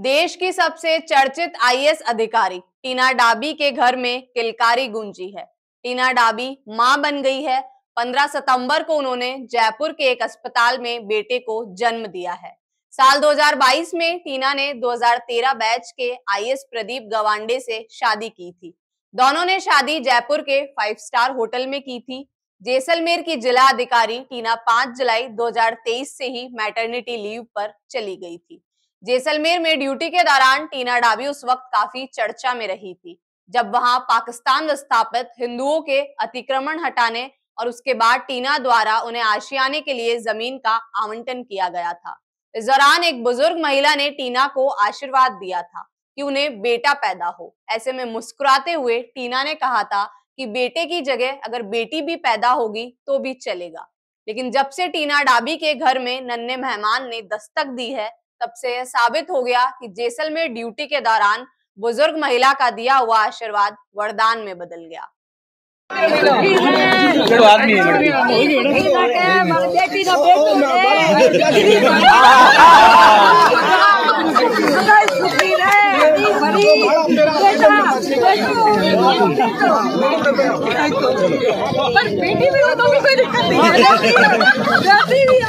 देश की सबसे चर्चित आईएएस अधिकारी टीना डाबी के घर में किलकारी गूंजी है। टीना डाबी मां बन गई है। 15 सितंबर को उन्होंने जयपुर के एक अस्पताल में बेटे को जन्म दिया है। साल 2022 में टीना ने 2013 बैच के आईएएस प्रदीप गवांडे से शादी की थी। दोनों ने शादी जयपुर के 5 स्टार होटल में की थी। जैसलमेर की जिला अधिकारी टीना 5 जुलाई 2023 से ही मैटरनिटी लीव पर चली गई थी। जैसलमेर में ड्यूटी के दौरान टीना डाबी उस वक्त काफी चर्चा में रही थी, जब वहां पाकिस्तान विस्थापित हिंदुओं के अतिक्रमण हटाने और उसके बाद टीना द्वारा उन्हें आशियाने के लिए जमीन का आवंटन किया गया था। इस दौरान एक बुजुर्ग महिला ने टीना को आशीर्वाद दिया था कि उन्हें बेटा पैदा हो। ऐसे में मुस्कुराते हुए टीना ने कहा था कि बेटे की जगह अगर बेटी भी पैदा होगी तो भी चलेगा। लेकिन जब से टीना डाबी के घर में नन्हे मेहमान ने दस्तक दी है, तब से यह साबित हो गया कि जैसलमेर ड्यूटी के दौरान बुजुर्ग महिला का दिया हुआ आशीर्वाद वरदान में बदल गया। पर बेटी भी हो तो भी कोई दिक्कत नहीं।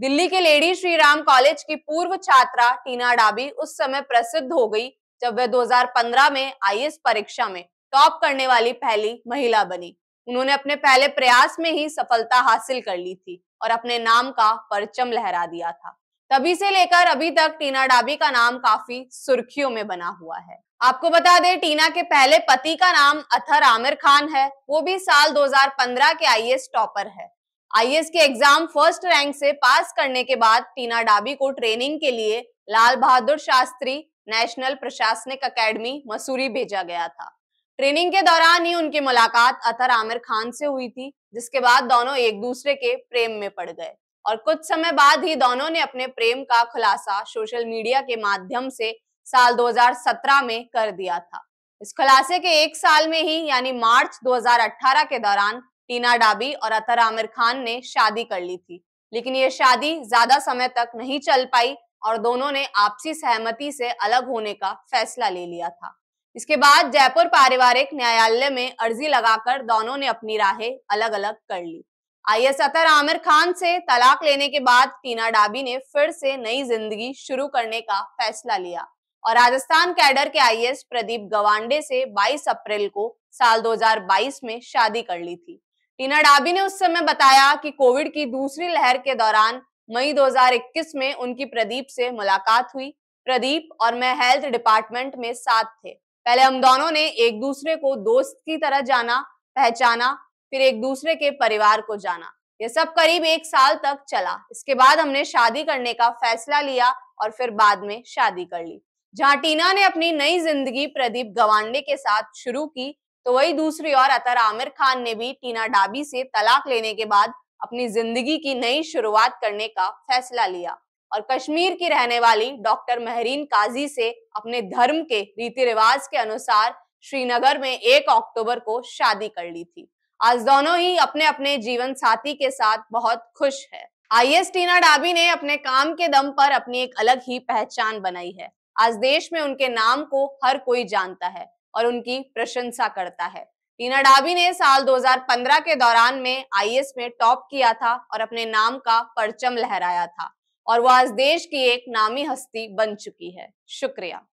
दिल्ली के लेडी श्रीराम कॉलेज की पूर्व छात्रा टीना डाबी उस समय प्रसिद्ध हो गई जब वह 2015 में आईएएस परीक्षा में टॉप करने वाली पहली महिला बनी। उन्होंने अपने पहले प्रयास में ही सफलता हासिल कर ली थी और अपने नाम का परचम लहरा दिया था। तभी से लेकर अभी तक टीना डाबी का नाम काफी सुर्खियों में बना हुआ है। आपको बता दें, टीना के पहले पति का नाम अतहर आमिर खान है। वो भी साल 2015 के आईएएस टॉपर है। आईएएस के एग्जाम फर्स्ट रैंक से पास करने के बाद टीना डाबी को ट्रेनिंग के लिए लाल बहादुर शास्त्री नेशनल प्रशासनिक अकादमी मसूरी भेजा गया था। ट्रेनिंग के दौरान ही उनकी मुलाकात अतहर आमिर खान से हुई थी, जिसके बाद दोनों एक दूसरे के प्रेम में पड़ गए और कुछ समय बाद ही दोनों ने अपने प्रेम का खुलासा सोशल मीडिया के माध्यम से साल 2017 में कर दिया था। इस खुलासे के एक साल में ही यानी मार्च 2018 के दौरान टीना डाबी और अतहर आमिर खान ने शादी कर ली थी, लेकिन ये शादी ज्यादा समय तक नहीं चल पाई और दोनों ने आपसी सहमति से अलग होने का फैसला ले लिया था। इसके बाद जयपुर पारिवारिक न्यायालय में अर्जी लगाकर दोनों ने अपनी राहें अलग अलग कर ली। आईएएस अतहर आमिर खान से तलाक लेने के बाद टीना डाबी ने फिर से नई जिंदगी शुरू करने का फैसला लिया और राजस्थान कैडर के आईएएस प्रदीप गवांडे से 22 अप्रैल को साल 2022 में शादी कर ली थी। टीना डाबी ने उस समय बताया कि कोविड की दूसरी लहर के दौरान मई 2021 में उनकी प्रदीप से मुलाकात हुई। प्रदीप और मैं हेल्थ डिपार्टमेंट में साथ थे। पहले हम दोनों ने एक दूसरे को दोस्त की तरह जाना पहचाना, फिर एक दूसरे के परिवार को जाना। ये सब करीब 1 साल तक चला। इसके बाद हमने शादी करने का फैसला लिया और फिर बाद में शादी कर ली। जहां टीना ने अपनी नई जिंदगी प्रदीप गवांडे के साथ शुरू की, तो वही दूसरी ओर अतहर आमिर खान ने भी टीना डाबी से तलाक लेने के बाद अपनी जिंदगी की नई शुरुआत करने का फैसला लिया और कश्मीर की रहने वाली डॉक्टर महरीन काजी से अपने धर्म के रीति रिवाज के अनुसार श्रीनगर में 1 अक्टूबर को शादी कर ली थी। आज दोनों ही अपने अपने जीवन साथी के साथ बहुत खुश है। आईएएस टीना डाबी ने अपने काम के दम पर अपनी एक अलग ही पहचान बनाई है। आज देश में उनके नाम को हर कोई जानता है और उनकी प्रशंसा करता है। टीना डाबी ने साल 2015 के दौरान में आईएएस में टॉप किया था और अपने नाम का परचम लहराया था और वह आज देश की एक नामी हस्ती बन चुकी है। शुक्रिया।